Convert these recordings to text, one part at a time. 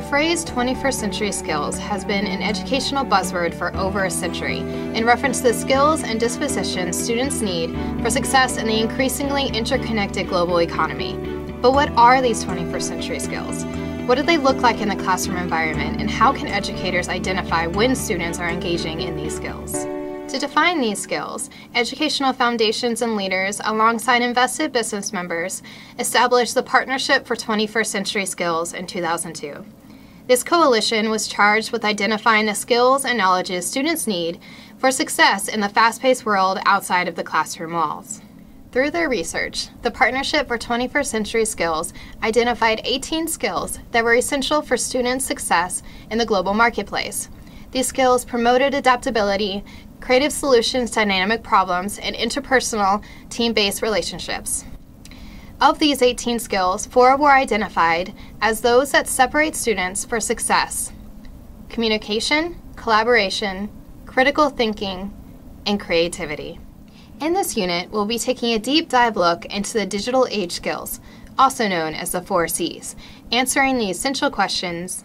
The phrase 21st century skills has been an educational buzzword for over a century in reference to the skills and dispositions students need for success in the increasingly interconnected global economy. But what are these 21st century skills? What do they look like in the classroom environment, and how can educators identify when students are engaging in these skills? To define these skills, educational foundations and leaders, alongside invested business members, established the Partnership for 21st Century Skills in 2002. This coalition was charged with identifying the skills and knowledges students need for success in the fast-paced world outside of the classroom walls. Through their research, the Partnership for 21st Century Skills identified 18 skills that were essential for students' success in the global marketplace. These skills promoted adaptability, creative solutions to dynamic problems, and interpersonal team-based relationships. Of these 18 skills, 4 were identified as those that separate students for success: communication, collaboration, critical thinking, and creativity. In this unit, we'll be taking a deep dive look into the digital age skills, also known as the 4Cs, answering the essential questions: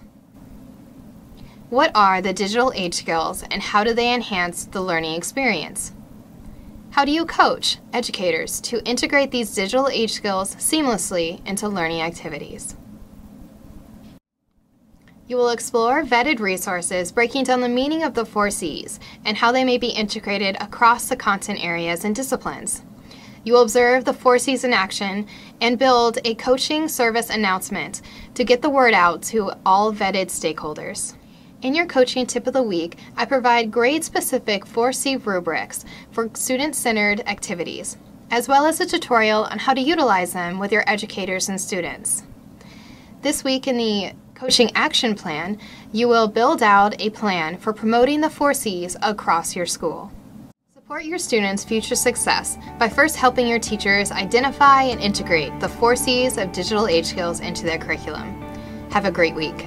what are the digital age skills, and how do they enhance the learning experience? How do you coach educators to integrate these digital age skills seamlessly into learning activities? You will explore vetted resources breaking down the meaning of the 4Cs and how they may be integrated across the content areas and disciplines. You will observe the 4Cs in action and build a coaching service announcement to get the word out to all vetted stakeholders. In your coaching tip of the week, I provide grade-specific 4C rubrics for student-centered activities, as well as a tutorial on how to utilize them with your educators and students. This week in the Coaching Action Plan, you will build out a plan for promoting the 4Cs across your school. Support your students' future success by first helping your teachers identify and integrate the 4Cs of digital age skills into their curriculum. Have a great week.